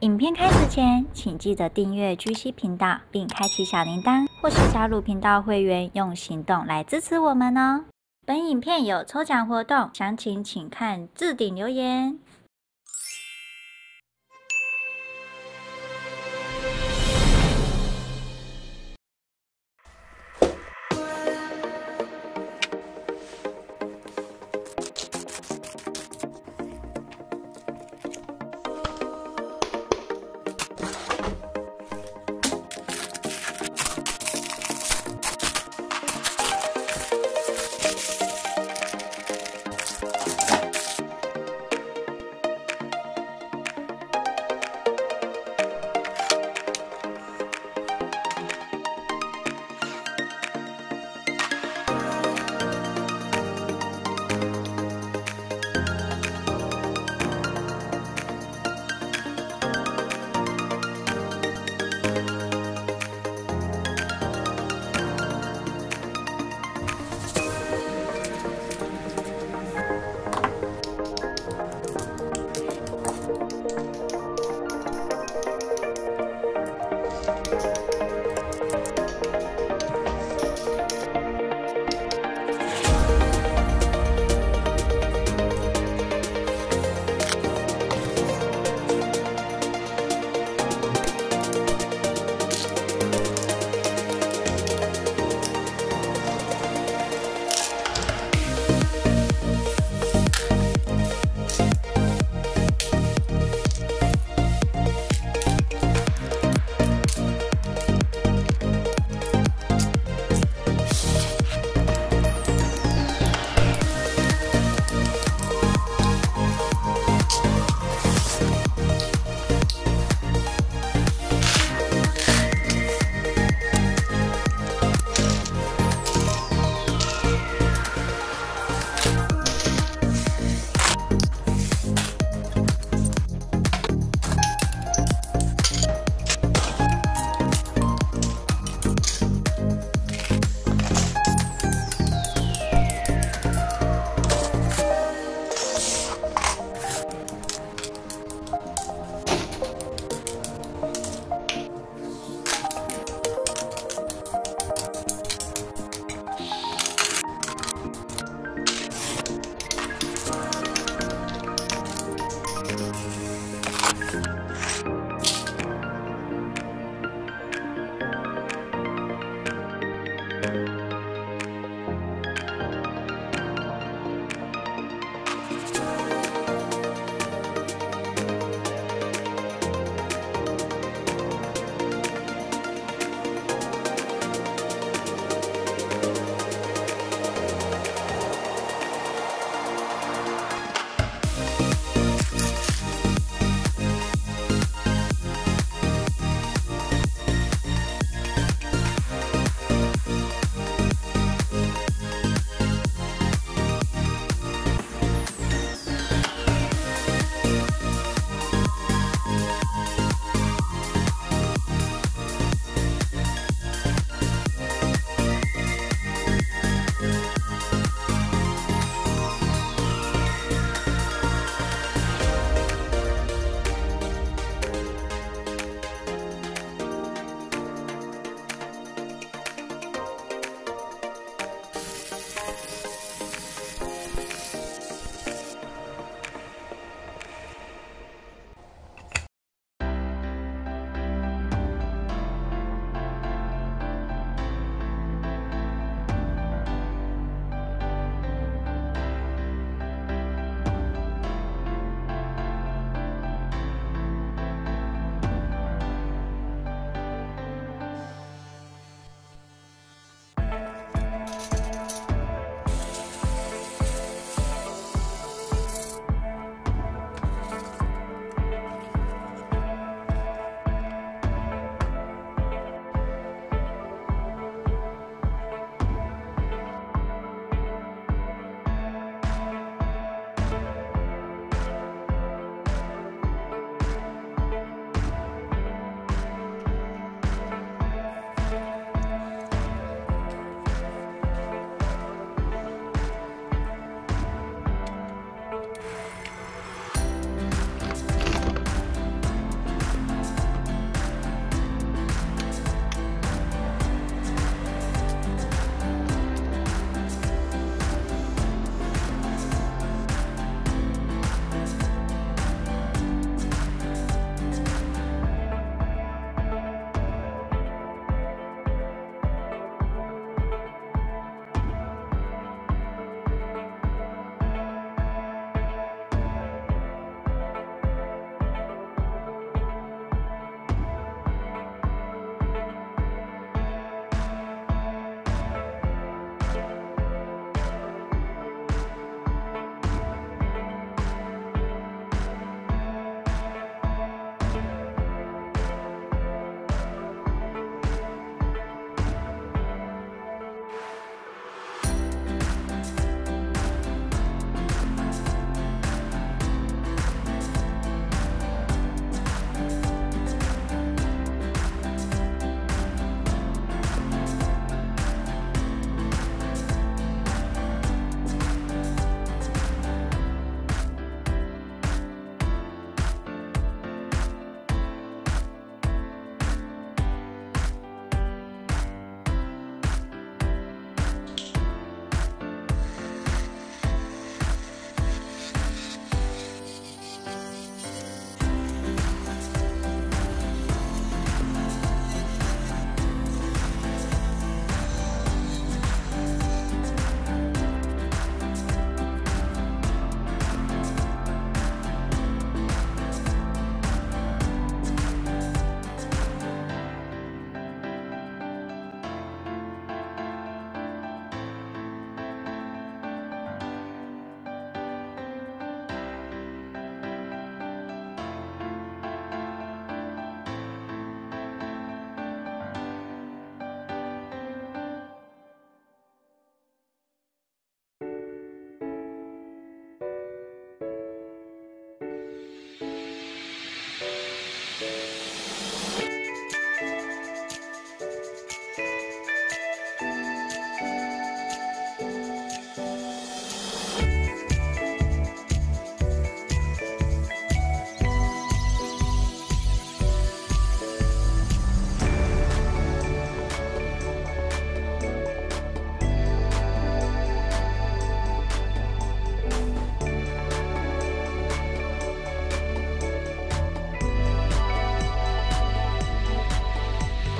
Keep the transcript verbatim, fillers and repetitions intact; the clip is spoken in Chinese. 影片开始前，请记得订阅G C频道，并开启小铃铛，或是加入频道会员，用行动来支持我们哦。本影片有抽奖活动，详情请看置顶留言。